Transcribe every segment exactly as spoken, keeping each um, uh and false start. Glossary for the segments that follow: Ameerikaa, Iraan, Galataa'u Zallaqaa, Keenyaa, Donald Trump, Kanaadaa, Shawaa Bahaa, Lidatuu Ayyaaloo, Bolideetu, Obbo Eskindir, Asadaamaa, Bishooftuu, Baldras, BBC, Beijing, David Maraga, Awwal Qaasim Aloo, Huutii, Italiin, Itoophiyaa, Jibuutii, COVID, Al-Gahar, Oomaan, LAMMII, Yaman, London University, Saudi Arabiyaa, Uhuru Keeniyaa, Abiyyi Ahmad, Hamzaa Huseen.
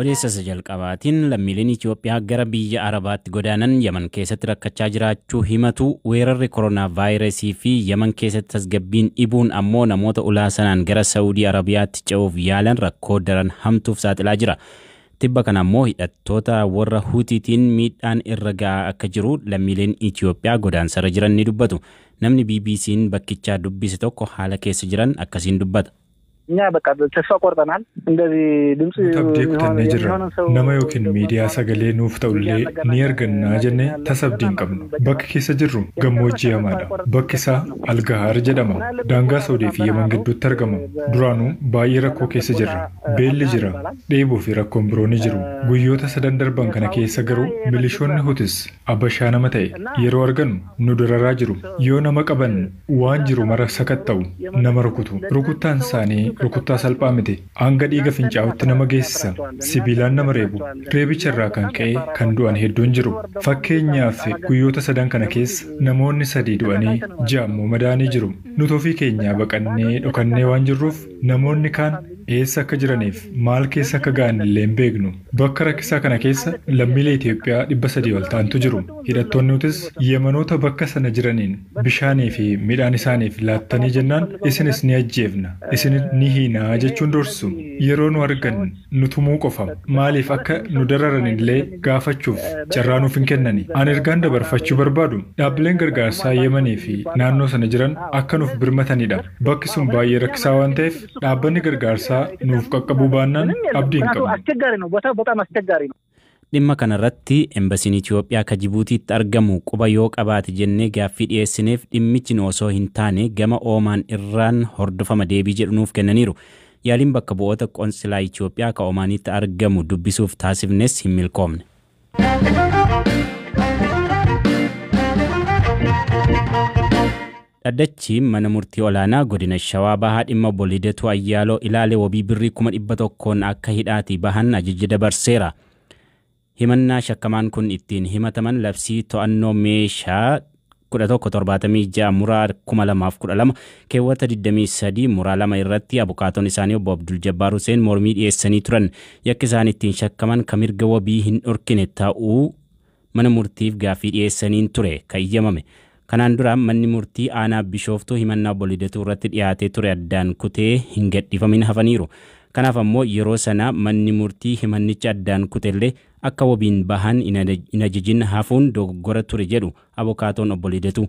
Odeessa sajal qabaatiin lammiileen Itoophiyaa gara biyya Arabaatti godaanan Yaman keessatti rakkachaa jiraachuu himatu weerarri koronaa vaayirasii fi Yaman keessatti tasgabbiin ibuun ammoo namoota ulaasanaan gara Saudi Arabiyaatti ce'uuf yaalan rakkoo daran hamtuuf saaxilaa jira. Tibba kana ammoo hidhattoota warra Huutiitiin miidhaan irra ga'aa akka jiru lammiileen Itoophiyaa godaansarra jiran ni dubbatu. Namni B B C'n bakkichaa dubbise tokko haala keessa jiran akkasiin dubbata. Nya bakka tessa qortanal indezi dimsi nama yookiin miidiyaa sagalee nuuf ta'ullee ni arganna jenne tasabdiin qabnu bakka keessa jirru gammoojii Yamaadha bakki isaa Al-Gahar jedhama daangaa Saudi fi Yaman gidduutti argama duraanuu baay'ee rakkoo keessa jirra beelli jira dheebuu fi rakkoon biroo ni jiru guyyoota sadan darban kana keessa garuu milishoonni Hutis abashaa nama ta'e yeroo arganu nu duraraa jiru yoo nama qaban waan jiru mara sakatta'u nama rukutu rukuttaan isaanii Rukuttaa salphaa miti. Hanga dhiiga fincaa'utti nama geessisa. Sibiilaan nama reebu. Reebicha irraa kan ka'e kan du'an hedduun jiru. Fakkeenyaaf guyyoota sadan kana keessa namoonni sadii du'anii ja'a immoo madaanii jiru. Nuti ofii keenyaa baqannee dhokannee waan jirruuf namoonni kaan eessa akka jiraniif maal keessa akka ga'an illee hin beeknu. Bakka rakkisaa kana keessa lammiilee Itoophiyaa dhibba sadii ol ta'antu jiru. Hidhattoonni Hutis Yamanoota bakka sana jiraniin bishaanii fi midhaan isaaniif laattanii jennaan isinis ni ajjeefna. Isinis Nihina jechuun dorsu yeroo nu argan nu tumuu qofa maaliif akka nu dararan illee gaafachuuf carraa nuuf hin kennani an ergaan dabarfachuu barbaadu dhaabbileen gargaarsaa Yemanii fi naannoo sana jiran akka nuuf birmatanidha bakki sun baay'ee rakkisaa waan ta'eef dhaabbanni gargaarsaa nuuf qaqqabuu baannaan abdiin qabu Dhimma kana irratti embassiin Itoophiyaa akka Jibuutiitti argamu quba yoo qabaate jennee gaaffii dhiyeessineef dhimmichi osoo hin taane gama Oomaan irraan hordofama deebii jedhu nuuf kennaniiru. Yaaliin bakka bu'oota qoonsilaa Itoophiyaa akka Oomaanitti argamu dubbisuuf taasifnes hin milkoomne. Dhaddachi mana murtii olaanaa godina Shawaa Bahaa dhimma Bolideetu Ayyaaloo ilaalee wabii birrii kuma dhibba tokkoon akka hidhaatii bahan ajajja dabarseera. Himannaa shakkamaan kun ittiin himataman labsii to'annoo meeshaa kudha tokko torbaatamii ja'a muraa kuma lamaa fi kudha lama keewwata digdamii sadii muraa lama irratti abukaatoon isaanii Obbo Abdul Jabbar Hussein mormii dhiyeessanii turan yakki isaan ittiin shakkaman kan mirga wabii hin dhorkine ta'uu mana murtiif gaafii dhiyeessaniin ture kayyamame. Kanaan dura manni murtii aanaa Bishooftuu himannaa Bolideetu irratti dhiyaatee ture addaan kutee hin gadhiifamin hafaniiru. Kanaaf ammoo yeroo sana manni murtii himannicha addaan kutellee akka wabiin bahan hin ajajin hafuun dogoggora ture jedhu abukaatoon Obbo Lideetu.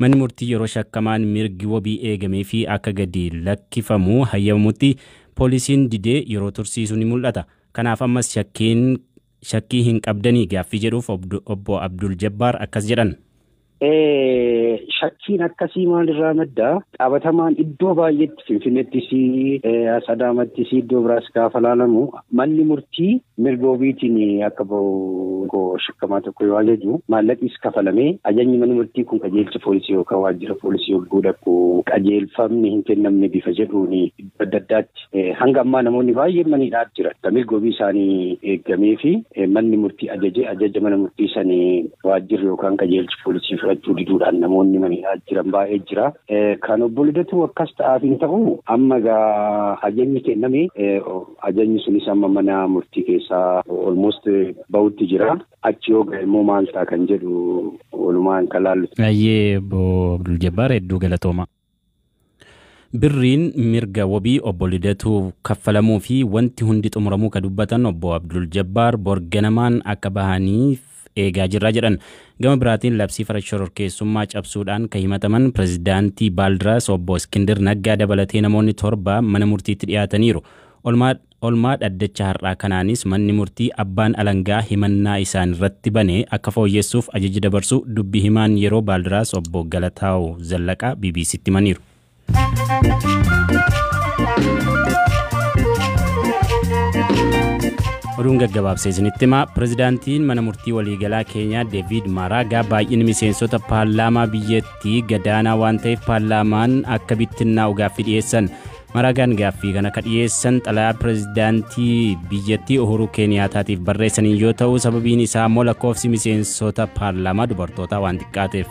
Manni murtii yeroo shakkamaan mirgi wabii eegamee fi akka gadi lakkifamuu hayyamamutti poolisiin didee yeroo tursiisu ni mul'ata. Kanaaf ammas shakkii hin qabdanii gaaffii jedhuuf Obbo Abdul Jabbar akkas jedhan. Shakkiin akkasii maalirraa maddaa qabatamaan iddoo baay'eetti Finfinneettis Asadaamattis iddoo biraas gaafa laalamu manni murtii mirga wabiitiin akka ba'u shakkamaa tokko yoo ajaju maallaqis kafalamee ajajni mana murtii kun qajeelcha poolisii yookaan waajjira poolisii olguu dhaqqu qajeelfamni hin kennamne bifa jedhuun adda addaatti hanga ammaa namoonni baay'een maniidhaa jira akka mirga wabii isaanii eegamee fi manni murtii ajajee ajaja mana murtii sanii waajjirri yookaan qajeelchi poolisii fudhachuu diduudhaan namoonni maniidhaa jiran baay'ee jira kan Obbo Lideetu akkas ta'aaf hin ta'u amma gaa ajajni kenname ajajni sunis amma mana murtii keessa almost ba'utti jira achi yoo ga'e immoo maal ta'a kan jedhu walumaan kan laallutu. Ayyee Obbo Abdul Jabbar hedduu galatooma. Birriin mirga wabii Obbo Lideetu kaffalamuu fi wanti hundi xumuramuu ka dubbatan Obbo Abdul Jabbar borganamaan akka bahaniif eegaa jirra jedhan. Gama biraatiin labsii farashoror keessummaa cabsuudhaan ka himataman pirezidaantii Baldras Obbo Eskindir naggaa dabalatee namoonni torba mana murtiitti dhiyaataniiru. Olmaa dhaddacha har'aa kanaanis manni murtii abbaan alangaa himannaa isaan irratti banee akka fooyyessuuf ajajja dabarsu dubbii himaan yeroo Baldras Obbo Galataa'u Zallaqaa B B C'tti himaniiru. Oduun gaggabaabsee isinitti himaa pirezidaantiin mana murtii waliigalaa Keenyaa David Maraga baay'inni miseensota paarlaamaa biyyattii gadaanaa waan ta'eef paarlaamaan akka bittinnaa gaaffii dhiyeessan. Maragaan gaaffii kana ka dhiyeessan xalayaa pirezidaantii biyyattii Uhuru Keeniyaatiif barreessanii yoo ta'u sababiin isaa immoo lakkoofsi miseensota paarlaamaa dubartootaa waan xiqqaateef.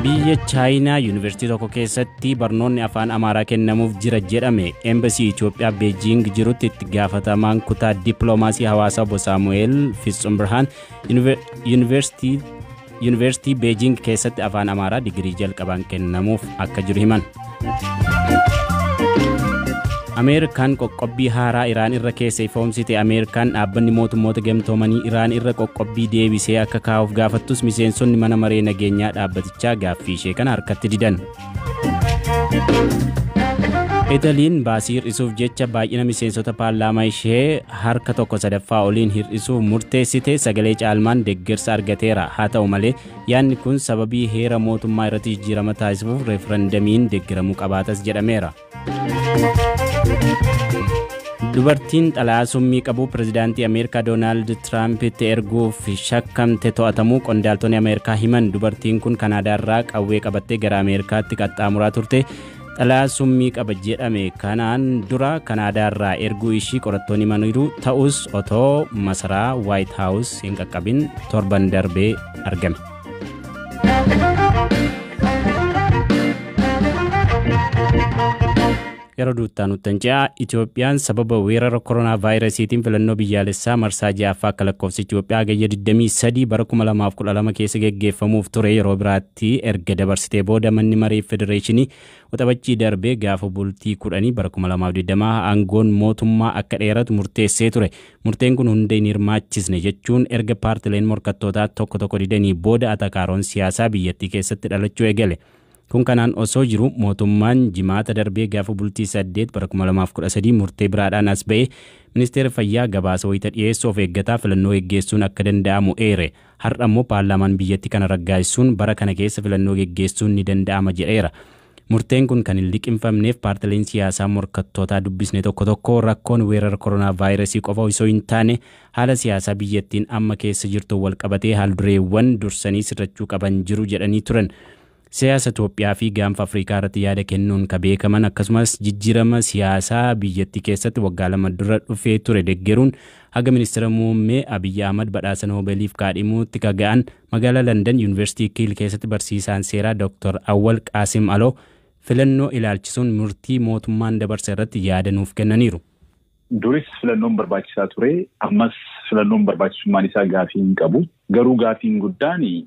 Biyya China University tokko keessatti barnoonni afaan Amaaraa kennamuuf jira jedhame embassy Itoophiyaa Beijing jirutti itti gaafatamaan kutaa diplomaasii hawaasaa Obbo Samu'eel Fiitsum Birhaan University University Beijing keessatti afaan Amaaraa digrii jalqabaan kennamuuf akka jiru himan. Ameerikaan qoqqobbii haaraa Iraan irra keessee foomsite. Ameerikaan dhaabbanni mootummoota gamtoomanii Iraan irra qoqqobbii deebisee akka kaa'uuf gaafattus miseensonni mana maree nageenyaa dhaabbatichaa gaaffii ishee kana harkatti didan. Italiin baasii hir'isuuf jecha baay'ina miseensota paarlaamaa ishee harka tokko sadaffaa oliin hir'isuuf murteessite. Sagalee caalmaan deeggarsa argateera. Haa ta'u malee yaanni kun sababii heera mootummaa irratti jijjiirama taasisuuf referendamiin deeggaramuu qabaatas jedhameera. Dubartiin xalaa summii qabu pirezidaantii Ameerikaa Donald Trumpitti erguuf shakkamte to'atamuu qondaaltonni Ameerikaa himan. Dubartiin kun Kanaadaa irraa qawwee qabattee gara Ameerikaatti qaxxaamuraa turte. Xalaa summii qaba jedhame kanaan dura Kanaadaa irraa erguu ishii qorattoonni himaniiru. Ta'us otoo masaraa White House hin qaqqabin torban darbee argame. Yeroo duutaan utanjaa Itoophiyaan sababa weerara koronaa vaayirasiitiin filannoo biyyaalessaa marsaa ja'affaa akka lakkoofsa Itoophiyaa gayya digdamii sadii bara kuma lamaa fi kudha lama keessa geggeeffamuuf ture. Yeroo biraatti erga dabarsitee booda manni maree federeeshinii waxabachii darbee gaafa bultii kudhanii bara kuma lamaa fi digdamaa aangoon mootummaa akka dheeratu murteessee ture. Murteen kun hunda hin hirmaachisne jechuun erga paartileen morkattootaa tokko tokko didanii booda atakaaroon siyaasaa biyyattii keessatti dhalachuu eegale. Kun kanaan osoo jiru mootummaan jimaata darbee gaafa bultii saddeet bara kuma lamaa fi kudha sadii murtee biraadhaan as ba'ee ministeera fayyaa gabaasa wayita dhiyeessuuf eeggataa filannoo geggeessuun akka danda'amu eere. Har'a immoo paarlaamaan biyyattii kana raggaasisuun bara kana keessa filannoo geggeessuun ni danda'ama jedheera. Murteen kun kan hin liqinfamneef paartileen siyaasaa morkattootaa dubbisne tokko tokko rakkoon weerara koronaa vaayirasii qofa osoo hin taane haala siyaasaa biyyattiin amma keessa jirtu wal qabatee haaldureewwan dursanii sirrachuu qaban jiru jedhanii turan. Siyaasa Itoophiyaa fi gaanfa Afrikaa irratti yaada kennuun kan beekaman akkasumas jijjiirama siyaasaa biyyattii keessatti waggaa lama dura dhufee ture deeggaruun haga ministeera muummee Abiyyi Ahmad badhaasa Noobeeliif kaadhimuutti kan ga'an. Magaalaa London University Kiil keessatti barsiisaan seeraa Doktor Awwal Qaasim Aloo filannoo ilaalchisuun murtii mootummaan dabarse irratti yaada nuuf kennaniiru. Duris filannoon barbaachisaa ture, ammas filannoon barbaachisummaan isaa gaafii hin qabu. Garuu gaafiin guddaanii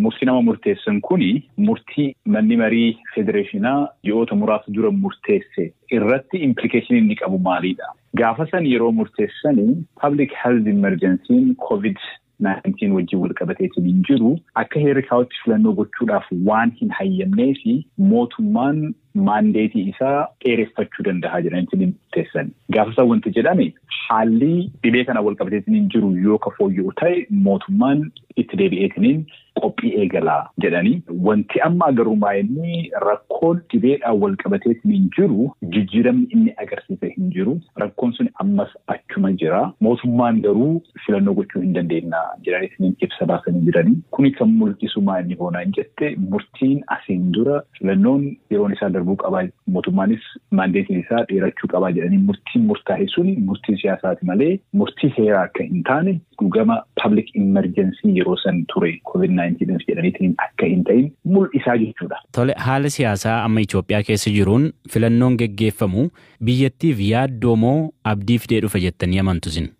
murtii nama murteessan kuni murtii manni marii federeeshinaa ji'oota muraasa dura murteesse irratti implikeeshinii inni qabu maalidha. Gaafa san yeroo murteessanii public health emergency covid nineteen wajjin wal qabatee hin jiru akka heerikaatti filannoo gochuudhaaf waan hin hayyamnee fi mootummaan maandeetii isaa dheereffachuu danda'a jedhanii murteessan. Gaafa san wanti jedhame haalli dhibee kana wal qabatee hin jiru yoo ka fooyya'u ta'e mootummaan itti deebi'eetiniin qophii eegalaa jedhanii. Wanti amma garuu baay'inni rakkoon dhibeedhaan wal qabatee hin jiru, jijjiiramni inni agarsiise hin jiru. Rakkoon sun ammas achuma jira. Mootummaan garuu filannoo gochuu hin dandeenya jedhanii ibsa baasanii jiranii. Kun kan mul'isu maali hoonaan jette murtiin asiin dura filannoon yeroon isaa darbuu qaba, mootummaanis maandeetiin isaa dheerachuu qaba jedhanii murtiin murtaa'e sun murtii siyaasaati malee murtii heeraa akka hin taane gugama public emergency yeroo san ture covid nineteen jedhaniitiin akka hin ta'in mul'isaa jechuudha. Tole, haala siyaasaa amma Itoophiyaa keessa jiruun filannoon geggeeffamu biyyattiif yaaddoo moo abdii fidee dhufa jettanii amantusin?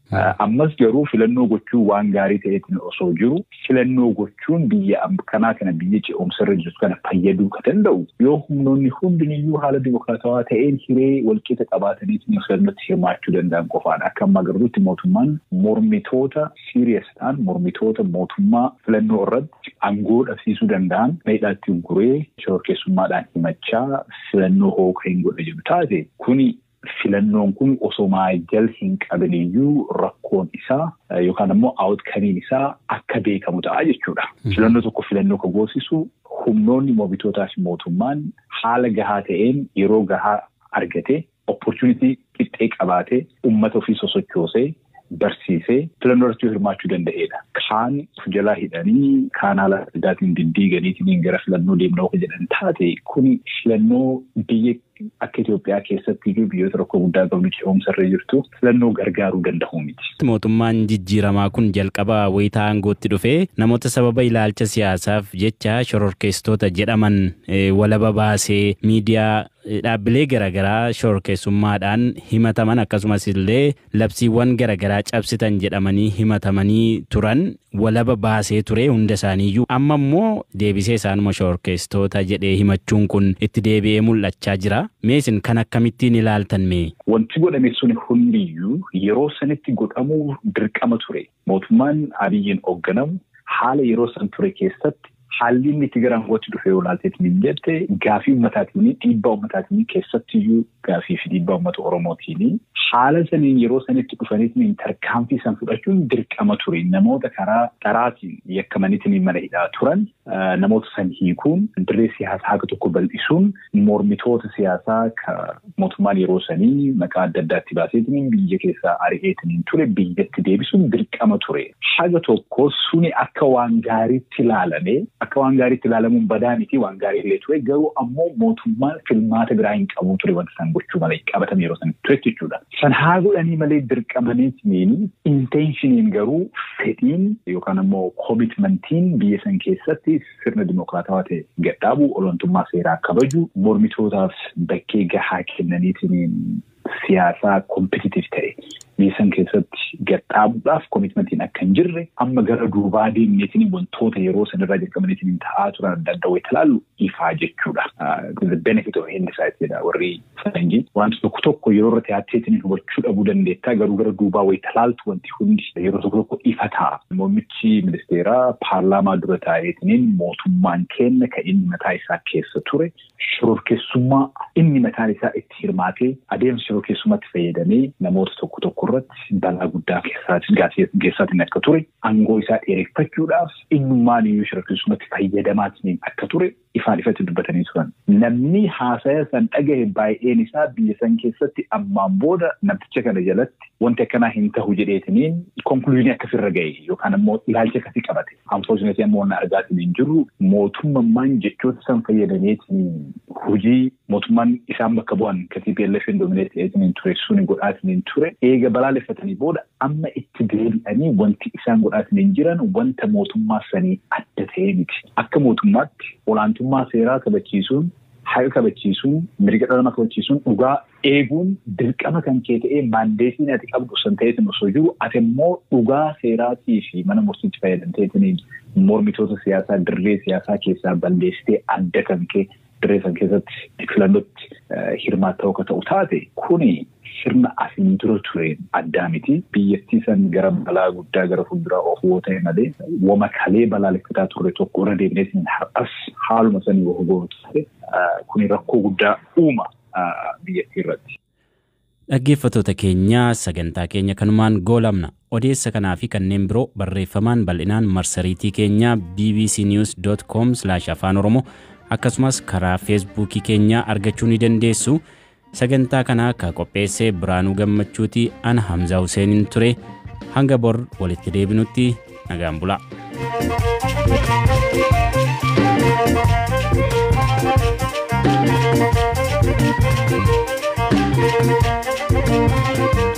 Ammas garuu filannoo gochuu waan gaarii ta'eetiin osoo jiru filannoo gochuun biyya kanaa kana biyya ce'umsarra jirtu kana fayyaduu kan danda'u yoo humnoonni hundiniyyuu haala dimokiraatawaa ta'een hiree walqixa qabaataniitiin filannootti hirmaachuu danda'an qofaadha. Akka ammaa garruutti mootummaan mormitoota serious ta'an mormitoota mootummaa filannoo irratti aangoo dhabsiisuu danda'an meedhaatti guree shorkeessummaadhaan himachaa filannoo hookaa hin godhe jiru taate kuni filannoon kun osoo maajjal hin qabaniyyuu rakkoon isaa yookaan ammoo outcome isaa akka beekamu ta'a jechuudha. Filannoo tokko filannoo kan goosisu humnoonni mormitootaa fi mootummaan haala gahaa ta'een yeroo gahaa argate, opportunity qixxee qabaate, uummata ofii sosochoosee barsiisee filannoo irratti hirmaachuu danda'edha. Kaan jalaa hidhanii kaan haala addaatiin diddiiganiitiin gara filannoo deemnaa jedhan taate kun filannoo biyya akka Itoophiyaa keessatti jibbiyoo rakkoo guddaa qabuuti oomsarree jirtu filannoo gargaaruu danda'u miti. Mootummaan jijjiiramaa kun jalqabaa wayita aangootti dhufee namoota sababa ilaalcha siyaasaaf jecha shororkeessitoota jedhaman walaba baasee miidiyaa dhaabbilee garagaraa shororkeessummaadhaan himataman akkasumas illee labsiiwwan garagaraa cabsitan jedhamanii himatamanii turan walaba baasee ture hunda isaaniiyyuu amma immoo deebisee isaanuma shororkeessitoota jedhee himachuun kun itti deebi'ee mul'achaa jira. Meesin kan akkamittiin ilaaltan mee? Wanti godhame sun hundiyyuu yeroo sanitti godhamu dirqama ture. Mootummaan Abiyyiin hoogganamu haala yeroo san ture keessatti haalli inni itti garaangooti dhufee olaalteetti mil'ate gaafii uummataatiin dhiibbaa uummataatiin keessattiyyuu gaafii fi dhiibbaa uummata Oromootiin haala saniin yeroo sanitti dhufanitti tarkaanfii san fudhachuun dirqama ture. Namoota karaa dharaatiin yakkamaniitiin mana hidhaa turan namoota san hiikuun dirree siyaasaa tokko bal'isuun mormitoota siyaasaa mootummaan yeroo sanii maqaa adda addaatti baaseetiin biyya keessaa ari'eetiin ture biyyatti deebisuun dirqama ture. Haga tokko suni akka waan gaariitti ilaalame akka waan gaariitti ilaalamuun badaa miti waan gaarii illee ture garuu ammoo mootummaan filmaata biraa hin qabu ture wanta san gochuu malee qabatame yeroo san ture jechuudha. San haa godhanii malee dirqamaniiti meeni intentioniin garuu fedhiin yookaan ammoo commitmentiin biyya san keessatti sirna dimookiraatawaa ta'e gadhaabuu olaantummaa seeraa kabaju mormitootaaf bakkee gahaa kennaniitiin siyaasa competitive ta'e. Biisan keessatti gadhaabuudhaaf commitmentiin akka hin jirre amma gara duubaa deemneetiin wantoota yeroo sanarraa jalqabaniitiin ta'aa turan danda'uu ilaalu ifaa jechuudha. The benefit of hindsight jedha warri faranjiin wanta tokko tokko yeroo irratti haatteetiin hubachuu dhabuu dandeettaa garuu gara duubaa wayita ilaaltu wanti hundi yeroo tokko tokko ifa ta'a. Muummichi ministeeraa paarlaamaa dura taa'eetiin mootummaan keenya kan inni mataa isaa keessa ture shororkeessummaa inni mataan isaa itti hirmaatee adeemsa shororkeessummaatti fayyadamee namoota tokko tokko kurratti balaa guddaa keessaatiin akka ture aangoo isaa dheereffachuudhaaf innummaan iyyuu shororkeessummaatti fayyadamaatiin akka ture ifaan ifatti dubbatanii turan. Namni haasa'aa san dhagahe baay'een isaa biyya san keessatti ammaan booda namticha kana jalatti wanti akkanaa hin ta'u jedheetiin konkluuziin akkasirra ga'e yookaan ammoo ilaalcha akkasii qabate. Unfortunately ammoo wanna argaatiin hin jirru mootummaan jechoota san fayyadameetiin hojii mootummaan isaan bakka bu'an katii beellafeen doomineetiin ture suni godhaatiin ture eega balaaleffatanii booda amma itti deebi'anii wanti isaan godhaatiin hin jiran wanta mootummaa sanii adda ta'ee miti. Akka mootummaatti olaantummaa seeraa kabachiisuun, hayya kabachiisuun, mirga dhala namaa kabachiisuun dhugaa eeguun dirqama kan kee ta'ee maandeetiin ati qabdu san ta'eetiin osoo jiru ati immoo dhugaa seeraatii fi mana murtiitti fayyadamteetiin mormitoota siyaasaa dirree siyaasaa keessaa balleessitee adda kan kee dirree san keessatti filannootti hirmaataa akka ta'u taate kuni sirna asiin dura tureen addaa miti. Biyyattii san gara balaa guddaa gara fuulduraa ofuu ta'e malee wama kalee balaaleffataa turre tokko irra deebineetiin har'as haaluma sanii of gootee kun rakkoo guddaa uuma biyyattii irratti. Dhaggeeffattoota keenya sagantaa keenya kanumaan goolamna. Odeessa kanaa fi kanneen biroo barreeffamaan bal'inaan marsariitii keenya b b c news dot com slash afaan oromoo akkasumas karaa feesbuukii keenya argachuu ni dandeessu. Sagantaa kana akka qopheessee Biraanuu Gammachuuti ana Hamzaa Huseeniin ture. Hanga bor walitti deebinutti nagaan bulaa. Thank you.